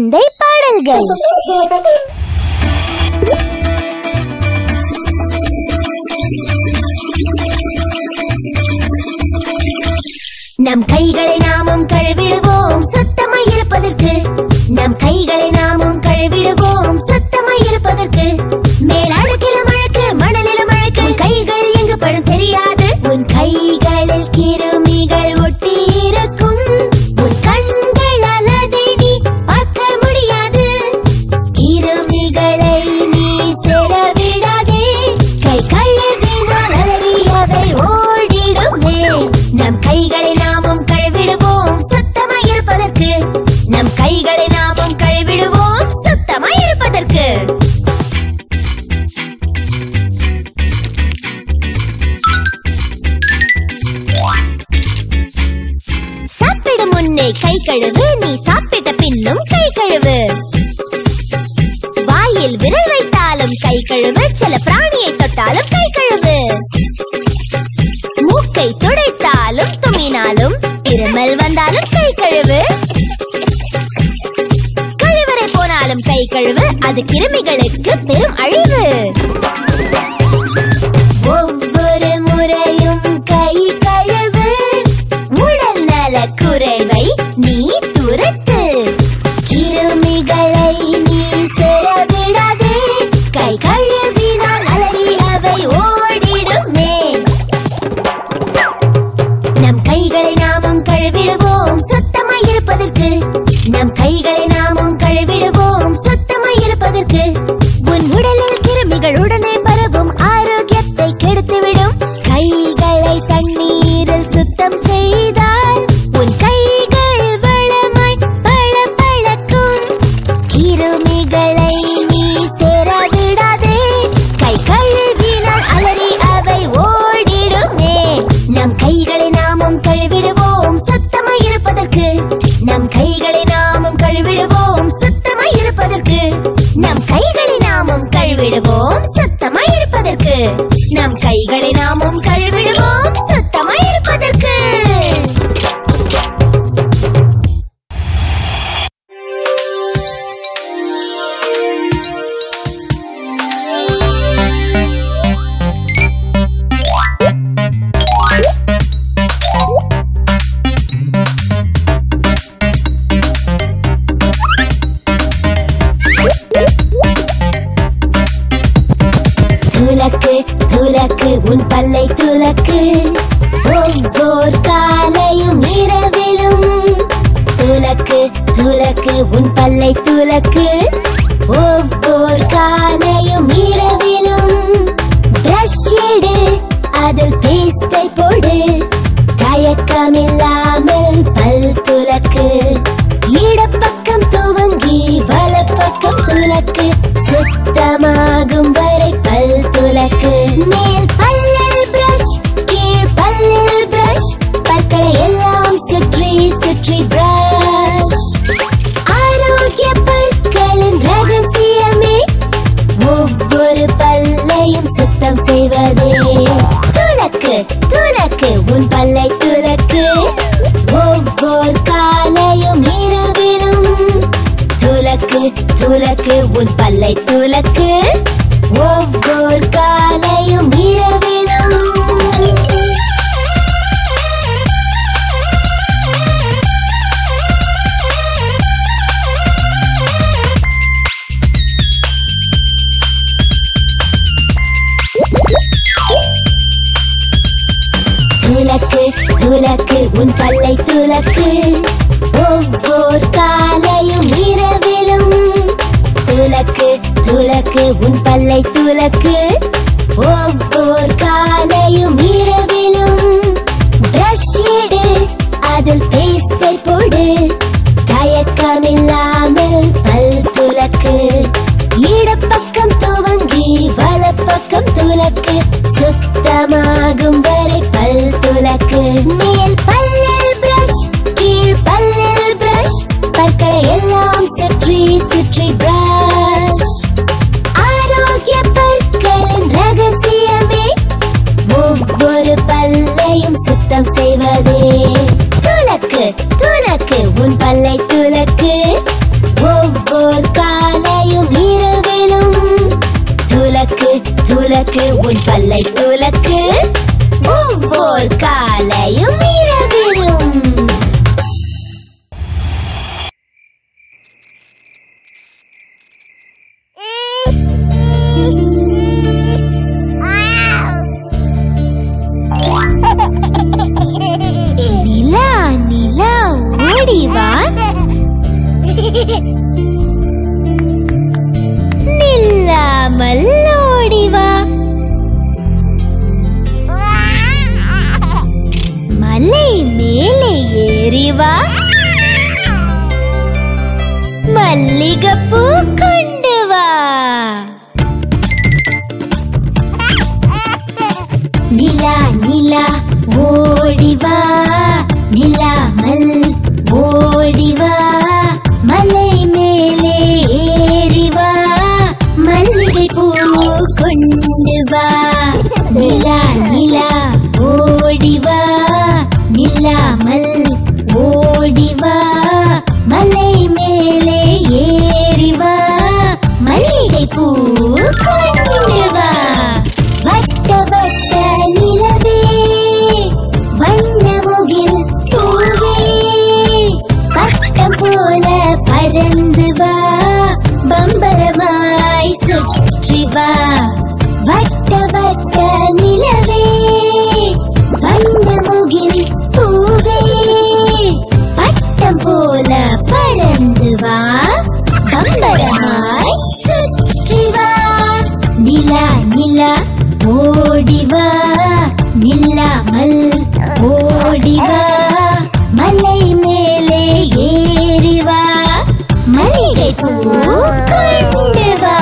சந்தை பாடல்கள். நம் கைகளை நாமும் கழுவிடுவோம் சுத்தமாய் இருப்பதற்கு. நம் கைகளை நாமும் கழுவிடுவோம் சுத்தமாய் இருப்பதற்கு. மேல் அழுக்கிலும் அழுக்கு மணலிலும் அழுக்கு கைகள் எங்கு படும் தெரியாது. உன் கைகளில் கிருமிகள் ஒட்டி இருக்கும். உன் கண்களால் அதை நீ பார்க்க முடியாது. கிருமிகளை நீ சேரவிடாதே. கை கழுவினால் அலறியவை ஓடிடுமே. நம் கைகளை கை கழுவு. நீ சாப்பிட்ட பின்னும் கை கழுவு. வாயில் விரல் வைத்தாலும் கை கழுவு. சில பிராணியை தொட்டாலும் கை கழுவு. மூக்கை துடைத்தாலும் தும்மினாலும் இருமல் வந்தாலும் கை கழுவு. கழிவறை போனாலும் கை கழுவு. அது கிருமிகளுக்கு பெரும் அழிவு. ஒவ்வொரு முறையும் கை கழுவு. உடல் நல குறைவை நீ துரத்து. கிருமிகளை நீ சேரவிடாதே. கை கழுவினால் அலறி அவை ஓடிடுமே. நம் கைகளை நாமும் கழுவிடுவோம் சுத்தமாய் இருப்பதற்கு. நம் கைகளை நாமும் கழுவிடுவோம் சுத்தமாய் இருப்பதற்கு. உன் உடலில் கிருமிகள் உடனே பரவும். ஆரோக்கியத்தை கெடுத்துவிடும். கைகளை தண்ணீரில் சுத்தம் செய்தால் உன் கை நம் கைகளை நாமும் கழுவிடுவோம் சுத்தமாய் இருப்பதற்கு. துலக்கு துலக்கு உன் பல்லை துலக்கு. ஒவ்வொரு காலையும் இரவிலும் துலக்கு துலக்கு உன் பல்லை துலக்கு. ஒவ்வொரு காலையும் இரவிலும் பிரஷ் எடு, அதில் பேஸ்டை போடு. தயக்கமில்லாமல் பல் துலக்கு. இடப்பக்கம் துவங்கி வலப்பக்கம் துலக்கு. சுத்தமாகும் வரை பல் துலக்கு. மேல் பல்லில் பிரஷ், கீழ் பல்லில் பிரஷ், பற்களை எல்லாம் சுற்றி சுற்றி பிரஷ். ஆரோக்கிய பற்களின் ரகசியமே ஒவ்வொரு பல்லையும் சுத்தம் செய்வதே. துலக்கு துலக்கு உன் பல்லை துலக்கு. ஒவ்வொரு காலையும் இரவிலும் துலக்கு துலக்கு உன் பல்லை துலக்கு. ஒவ்வொரு காலையும் இரவிலும். துலக்கு துலக்கு உன் பல்லை துலக்கு. ஒவ்வொரு காலையும் இரவிலும் துலக்கு துலக்கு உன் பல்லை துலக்கு. ஒவ்வொரு காலையும் இரவிலும் பிரஷ் எடு, அதில் பேஸ்டை போடு. தயக்கமில்லாமல் பல் துலக்கு. இடப்பக்கம் துவங்கி வலப்பக்கம் துலக்கு. சுத்தமாகும் வரை பல் துலக்கு. மேல் பல்லில் பிரஷ், கீழ் பல்லில் பிரஷ், பற்களை எல்லாம் சுற்றி சுற்றி பிரஷ். ஆரோக்கிய பற்களின் ரகசியம் ஓர் காலையும் இரவிலும். நிலா நிலா ஓடிவா, நில்லாமல் ஓடிவா. மலை மேலே ஏறிவா, மல்லிகைப்பூ கொண்டு வா. நிலா நிலா ஓடிவா, நிலாமல் ஓடிவா. மலை மேலே ஏறிவா, மல்லிகைப்பூ கொண்டு வா. நிலா நிலா ஓடிவா, நிலாமல் ஓடிவா. மலை மேலே ஏறிவா, மல்லிகை பூ கொண்டு வா. வட்ட வட்ட நிலவே, வண்ண முகில் பூவே, பட்டம் போல பறந்து வா, பம்பரமாய் சுற்றி வா. வட்ட வட்ட நிலவே, வண்ண முகில் பூவே, பட்டம் போல பறந்து வா, பம்பரமாய் சுற்றி வா. நிலா நிலா ஓடிவா, நில்லாமல் ஓடிவா. மலை மேலே ஏறிவா, மல்லிகை பூ கொண்டு வா.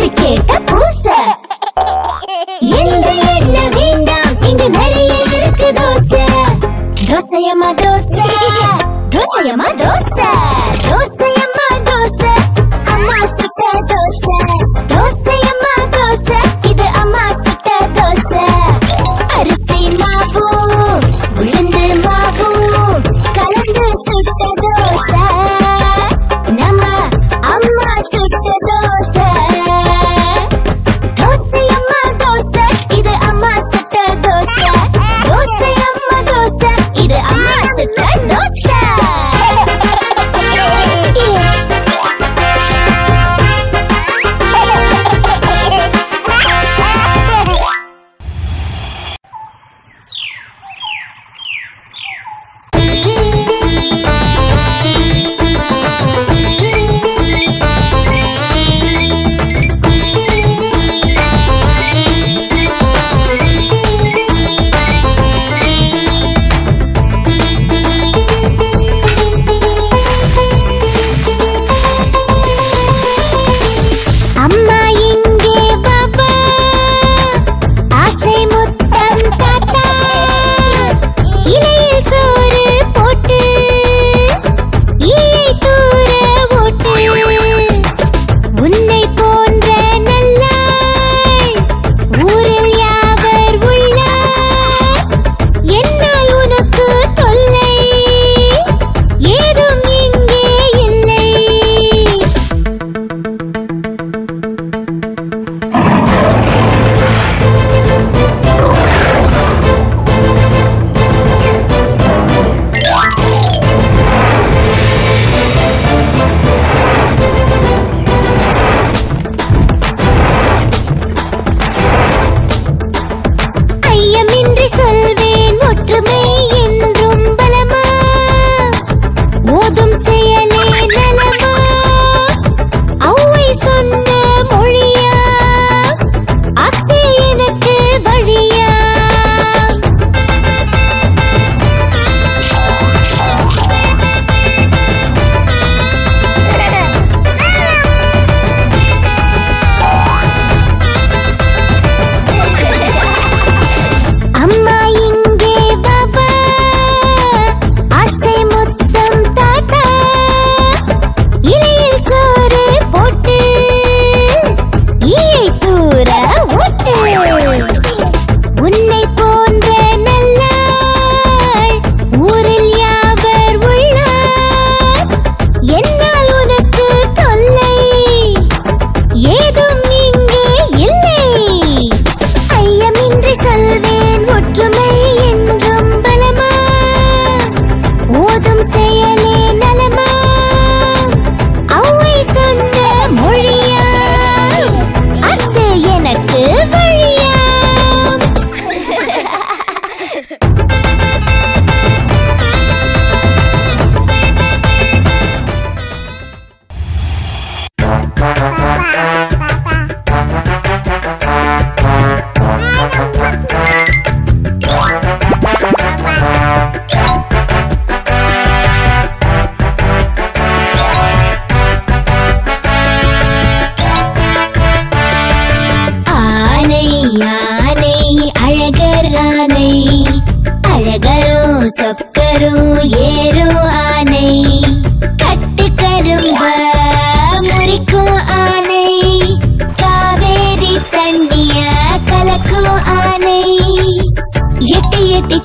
It's a dinosaur.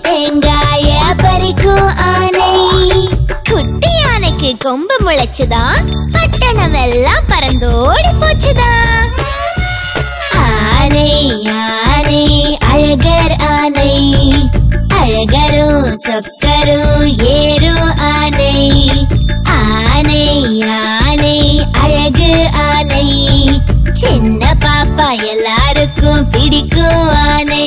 தேங்காய பறிக்கும் ஆனை. குட்டி ஆனைக்கு கொம்பு முளைச்சுதா, பட்டணம் எல்லாம் பறந்தோடி போச்சுதா. ஆனை ஆனை அழகர் ஆனை, அழகரும் சொக்கரும் ஏறும் ஆனை. ஆனை ஆனை அழகு ஆனை, சின்ன பாப்பா எல்லாருக்கும் பிடிக்கும் ஆனை.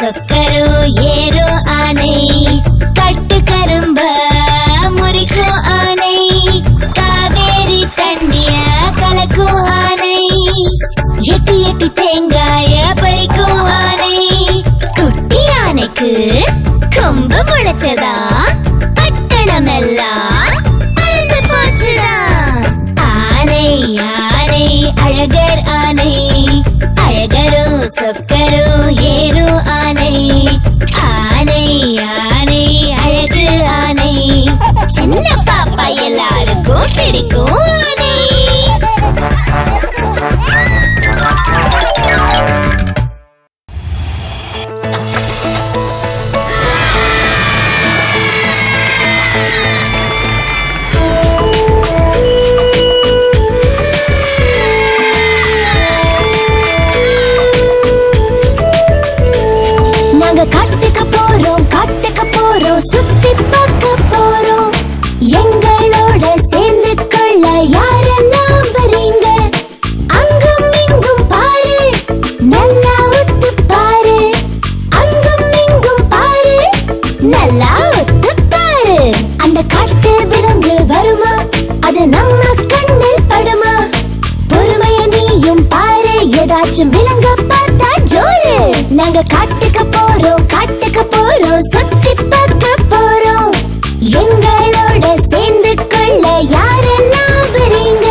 சொக்கரு ஏறு ஆனை, கட்டு கரும்ப முறிக்கு ஆனை. காவேரி தண்ணிய கலக்கு ஆனை, எட்டி எட்டி தேங்காய பறிக்கு ஆனை. குட்டி ஆனைக்கு கொம்பு முளைச்சதா, பட்டணம் எல்லாம் பறந்து போச்சுதா. ஆனை ஆனை அழகர் ஆனை, அழகரு சொக்கரு ஏறு ஆனை. ஆனை ஆனை அழகு ஆனை, சின்ன பாப்பா எல்லாருக்கும் பிடிக்கும் ஆனை. சுத்தி பார்க்க போறோம், எங்களோட சேர்ந்து கொள்ள யாரெல்லாம் வரீங்க. அங்கும் இங்கும் பாரு, நல்லா ஒத்து பாரு. அங்கும் இங்கும் பாரு, நல்லா ஒத்து பாரு. அந்த காட்டு விலங்கு வருமா, அது நம்ம கண்ணில் படுமா. பொறுமைய நீயும் பாரு, ஏதாச்சும் விலங்க பார்த்தா ஜோரு. நாங்க காட்டுக்கு போறோம், காட்டுக்கு போறோம், சுத்தி பார்க்க போறோம், எங்களோட சேர்ந்து கொள்ள யாரெல்லாம் வரீங்க.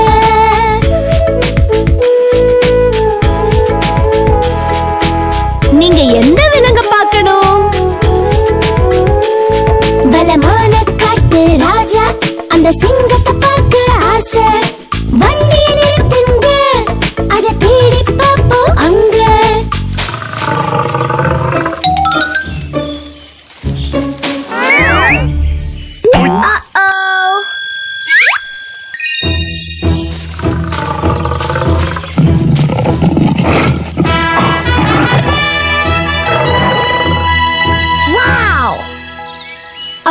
நீங்க எந்த விலங்க பார்க்கணும்? பலமான காட்டு ராஜா, அந்த சிங்கத்தை பார்க்க ஆசை. வண்டியை நிறுத்துங்க, அதை தேடி பார்ப்போம் அங்க.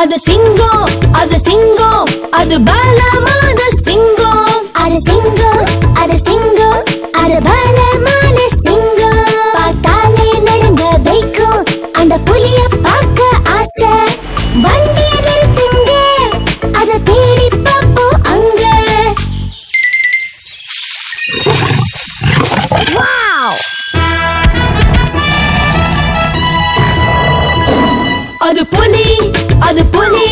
அது சிங்கம், அது சிங்கம், அது பலமான சிங்கம். அது சிங்கம், அது சிங்கம், அது பலமான சிங்கம். பார்த்தாலே நடுங்க வைக்கும், அந்த புலிய பார்க்க ஆசை. வண்டிய நிறுத்துங்க, அதை தேடி பார்ப்போம் அங்க. அது புலி, அது புலி,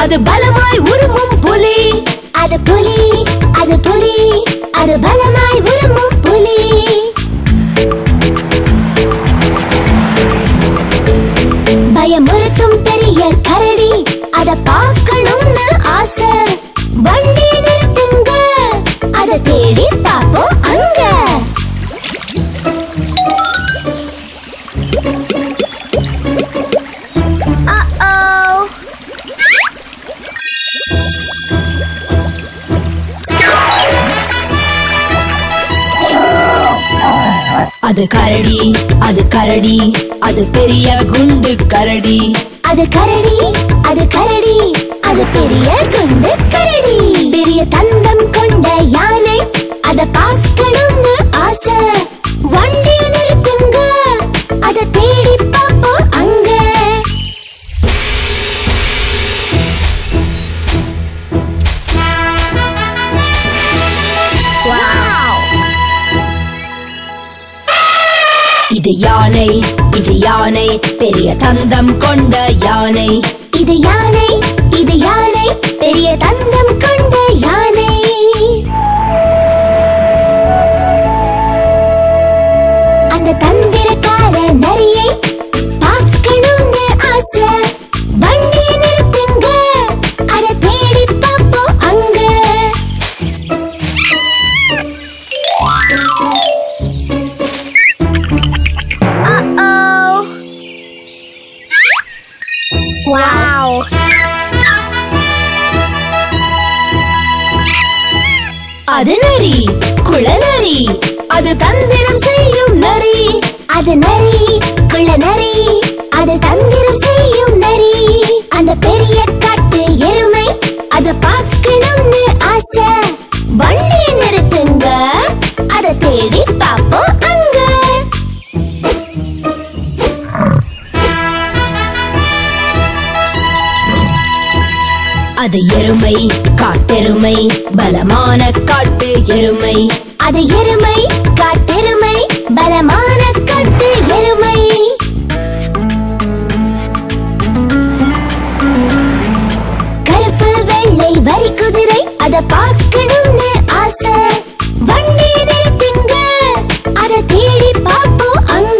அது பலமாய் உருமும் புலி. அது புலி, அது புலி, அது பலமாய் உருமும் புலி. பயமுறுத்தும் பெரிய கரடி, அத பார்க்கணும்னு ஆசை. வண்டி நிறுத்துங்க, அதை தேடி பார்ப்போம் அங்க. அது கரடி, அது கரடி, அது பெரிய குண்டு கரடி. அது கரடி, அது கரடி, அது பெரிய குண்டு கரடி. பெரிய தந்தம் கொண்ட யானை, அத பார்க்கணும்னு ஆசை. வண்டிய நிறுத்துங்க, அதை தேடி பார்ப்போம் அங்க. இது யானை, இது யானை, பெரிய தந்தம் கொண்ட யானை. இது யானை, இது யானை, பெரிய தந்தம் கொண்ட யானை. அந்த தந்திரக்கார நரியை பார்க்கணும்னு ஆசை. வண்டியை நிறுத்துங்க, அதை தேடி பார்ப்போம் அங்க. அது நரி, குளநரி, அது தந்திரம் செய்யும் நரி. அது நரி, குளநரி, அது தந்திரம் செய்யும் நரி. அந்த பெரிய காட்டு எருமை அத பார்க்கணும்னு ஆசை. வண்டியை நிறுத்துங்க, அதை தேடி பார்ப்போம் அங்க. அது எருமை, காட்டெருமை, பலமான காட்டு எருமை. அது எருமை, காட்டெருமை, பலமான காட்டு எருமை. கருப்பு வெள்ளை வரி குதிரை அதை பார்க்கணும்னு ஆசை. வண்டியை நிறுத்துங்க, அதை தேடி பார்ப்போம் அங்க.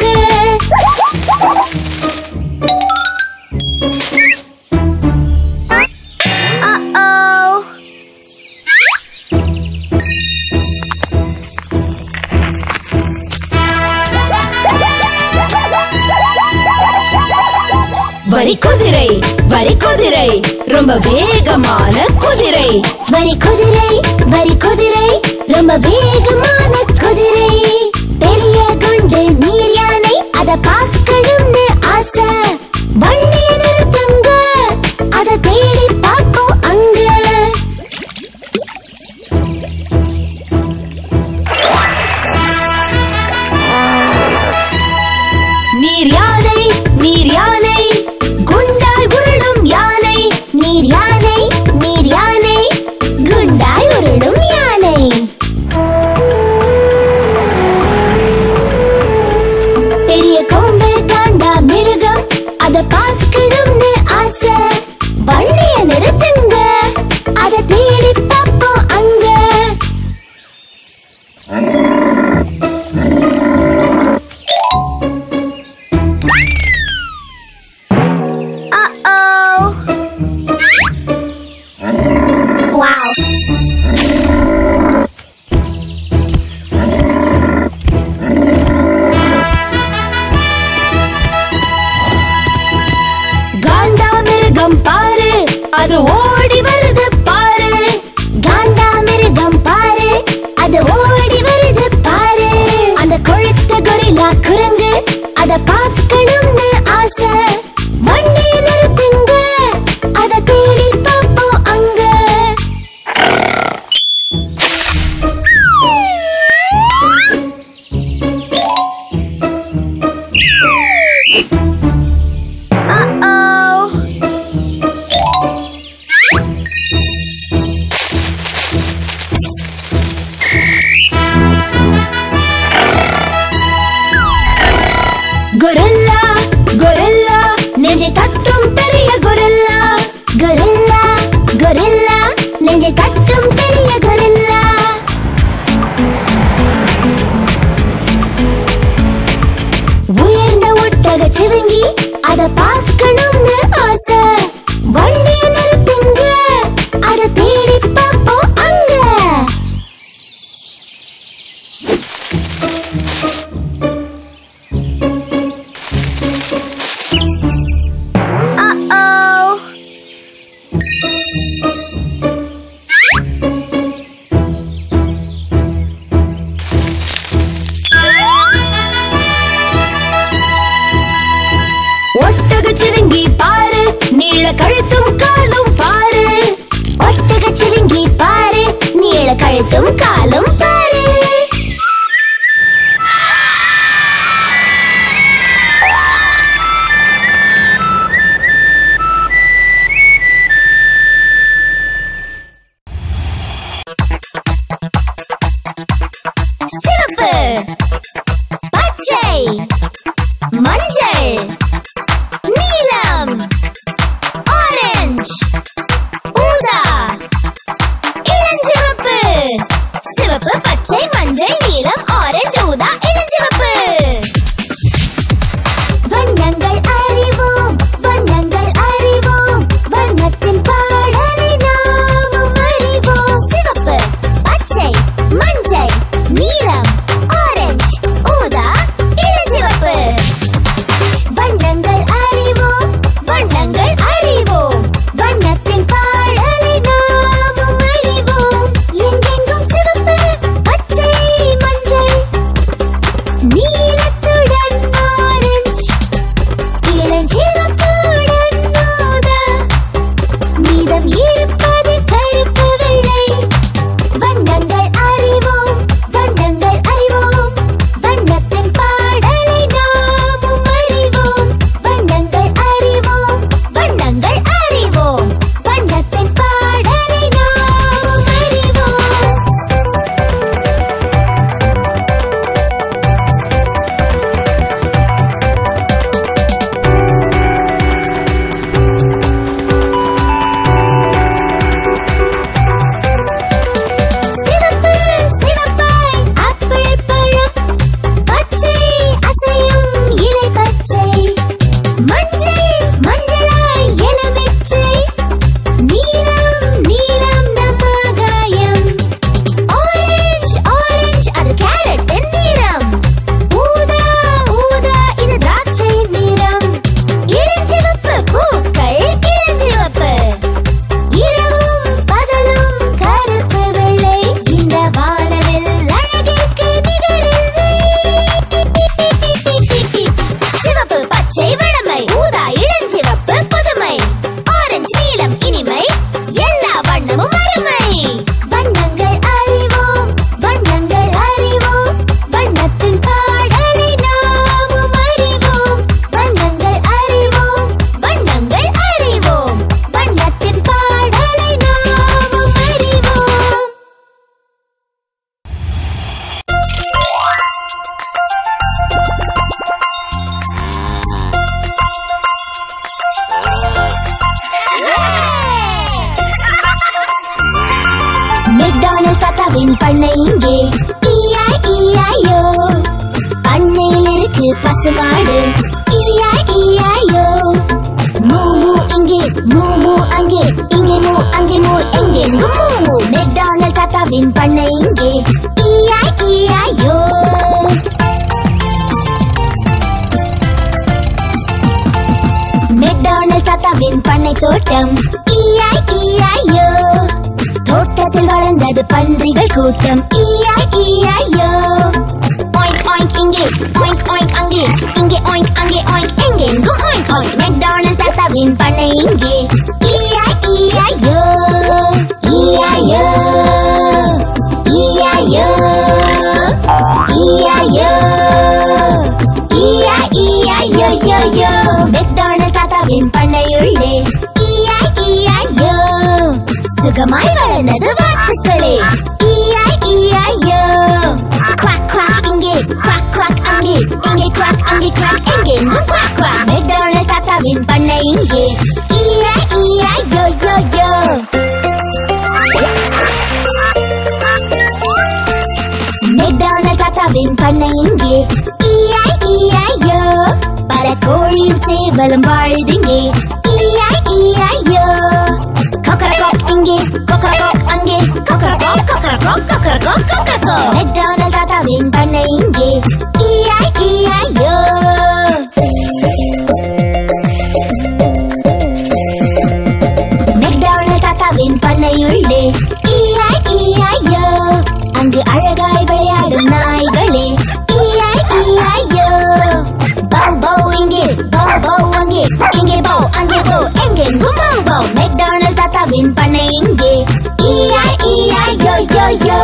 வரி குதிரை, வரி குதிரை, ரொம்ப வேகமான குதிரை. வரி குதிரை, வரி குதிரை, ரொம்ப வேகமான குதிரை. பெரிய குண்டு நீர் யானை அதை பார்க்கணும்னு ஆசை. வண்டியை நிறுத்துங்க, அதை தேடி பார்ப்போம் அங்க. நீர் யானை, நீர் யானை, குண்டாய் உருளும் யானை. நீர் யானை, நீர் யானை, குண்டாய் உருளும் யானை. பெரிய கோம்பர் காண்டா மிருகம் அதை பார்க்கணும்னு ஆசை. வண்டியை நிறுத்துங்க, அதை தேடி பார்ப்போம் அங்க. வாடு E-I-E-I-O மூ மூ இங்கே மூ மூ அங்கே இங்கே மூ அங்கே மூ எங்கே மூ மூ மெக்டானல்ட் தாத்தாவின் பண்ண இங்கே E-I-E-I-O மெக்டானல்ட் தாத்தாவின் பண்ணை தோட்டம் E-I-E-I-O தோட்டத்தில் வளர்ந்தது பன்றிகள் கூட்டம் E-I-E-I-O Oink inge, oink ange oink inge, go oink oink. McDonald's tatavin panna inge. E-I-E-I-O, E-I-O, E-I-O, E-I-O, E-I-E-I-O, yo yo. McDonald's tatavin panna ulle. E-I-E-I-O, sugamai valanadu vaathukkale. E-I-E-I-O, quack quack inge, quack quack ange, inge quack ange quack inge, no quack quack. McDonald's tatavin panna inge. E-I-E-I-O yo yo. McDonald's tatavin panna inge. E-I-E-I-O, பல கோழியும் சேவலும் வாழுதிங்கே. E-I-E-I-O, கொக்கரக்கோக் இங்கே, கொக்கரக்கோக் அங்கே, கொக்கரக்கோக் கொக்கரக்கோக் கொக்கரக்கோக் கொக்கரக்கோக். McDonald's tatavin panna inge. E-I-E-I-O. McDonald's tatavin பண்ணை உள்ளே. E-I-E-I-O, அங்கு அழகாய் விளையாடும் நாய்களே. E-I-E-I-O, பவ் பவ் இங்கே, பவ் பவ் அங்கே, இங்கே பவ் அங்கே பவ் எங்கே குமாவ் பவ். McDonald's tatavin பண்ணை இங்கே. E-I-E-I-O yo yo.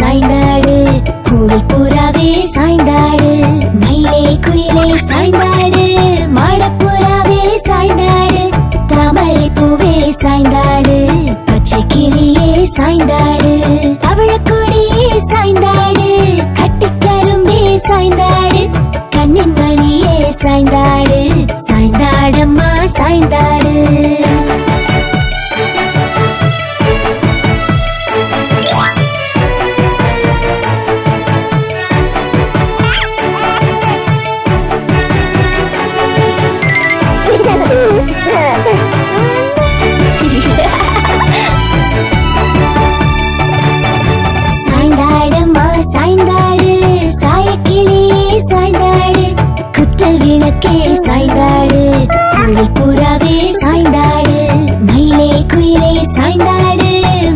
சாய்ந்தாடு கூவல் புறாவே சாய்ந்தாடு மயிலே குயிலே சாய்ந்தாடு மாடப்புறாவே சாய்ந்தாடு தாமரை பூவே சாய்ந்தாடு பச்சை கிளியே சாய்ந்தாடு அவளக்கொடியே சாய்ந்தாடு கட்டுக்கரும்பே சாய்ந்தாடு கண்ணின் மணியே சாய்ந்தாடு சாய்ந்தாடம்மா சாய்ந்தாடு சாய்ந்தாடு குழல் புறாவே சாய்ந்தாடு மயிலே குயிலே சாய்ந்தாடு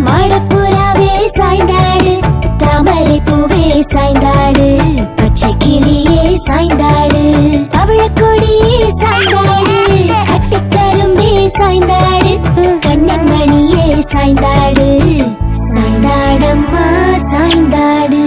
மாடப்புறாவே சாய்ந்தாடு தாமரை பூவே சாய்ந்தாடு பச்சை கிளியே சாய்ந்தாடு அவளக்கொடியே சாய்ந்தாடு கட்டுக்கரும்பே சாய்ந்தாடு கண்ணன் மணியே சாய்ந்தாடு சாய்ந்தாடம்மா சாய்ந்தாடு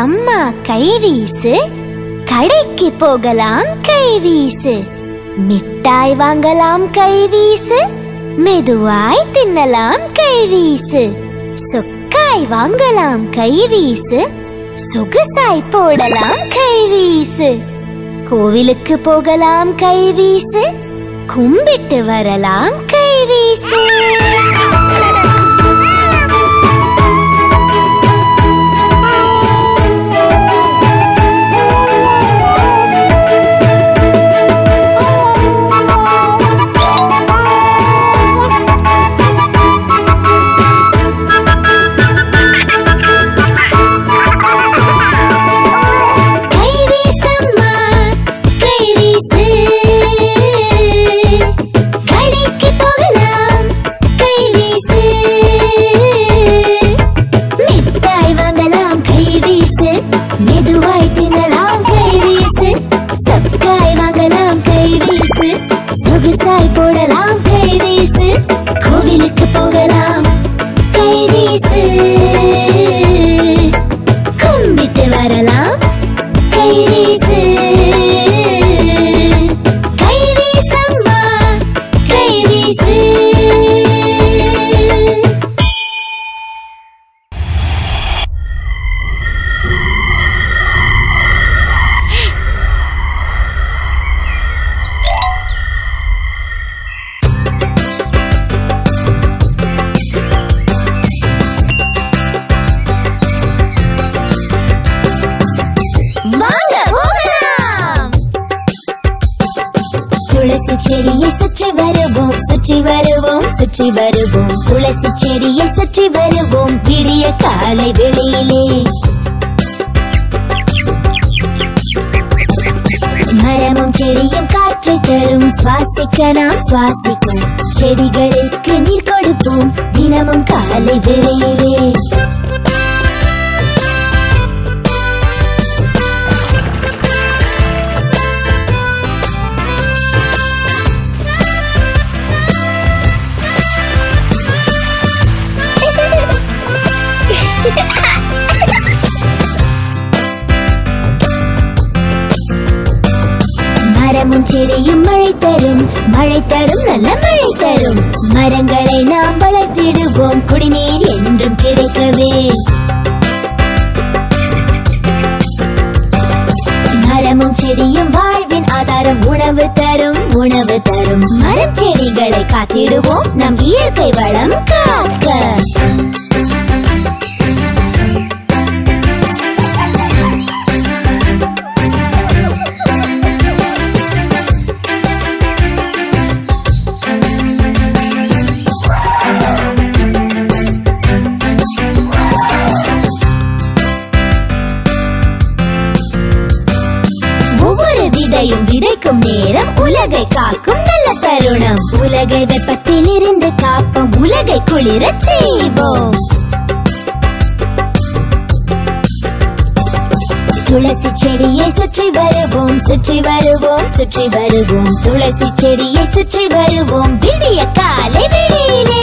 அம்மா கைவீசு கடைக்கு போகலாம் கைவீசு மிட்டாய் வாங்கலாம் கைவீசு மெதுவாய் தின்னலாம் கைவீசு சொக்காய் வாங்கலாம் கைவீசு சொகுசாய் போடலாம் கைவீசு கோவிலுக்கு போகலாம் கைவீசு கும்பிட்டு வரலாம் கைவீசு மிட்டாய் போடலாம், கை வீசு, கோவிலுக்கு போகலாம், கை வீசு, கும்பிட்டு வரலாம், கை வீசு, கை வீசம்மா, கை வீசு. செடியை சுற்றி வருவோம், சுற்றி வருவோம், சுற்றி வருவோம், துளசி செடியை சுற்றி வருவோம். விடிய காலை வெளியிலே மரமும் செடியும் காற்று தரும், சுவாசிக்க நாம் சுவாசிக்கும், செடிகளுக்கு நீர் கொடுப்போம் தினமும் காலை வெளியிலே. மரமும் செடியும் மழை தரும், மழை தரும், நல்ல மழை தரும், மரங்களை நாம் வளர்த்திடுவோம், குடிநீர் என்றும் கிடைக்கவே. மரமும் செடியும் வாழ்வின் ஆதாரம், உணவு தரும், உணவு தரும், மரம் செடிகளை காத்திடுவோம் நம் இயற்கை வளம் காக்க. விதைக்கும் நேரம் உலகை காக்கும் நல்ல தருணம், உலகை வெப்பத்தில் இருந்து காப்போம், உலகை குளிரச் செய்வோம். துளசி செடியை சுற்றி வருவோம், சுற்றி வருவோம், சுற்றி வருவோம், துளசி செடியை சுற்றி வருவோம். விடிய காலை வெளியிலே